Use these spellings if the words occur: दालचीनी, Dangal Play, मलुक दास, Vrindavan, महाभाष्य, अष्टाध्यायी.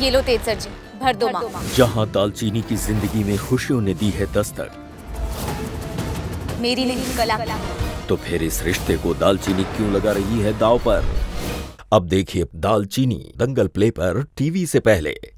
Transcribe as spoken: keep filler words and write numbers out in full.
ये लो तेज सर जी, भर दो माँ। जहाँ दालचीनी की जिंदगी में खुशियों ने दी है दस्तक, मेरी नहीं कला। तो फिर इस रिश्ते को दालचीनी क्यों लगा रही है दाव पर? अब देखिए दालचीनी दंगल प्ले पर टीवी से पहले।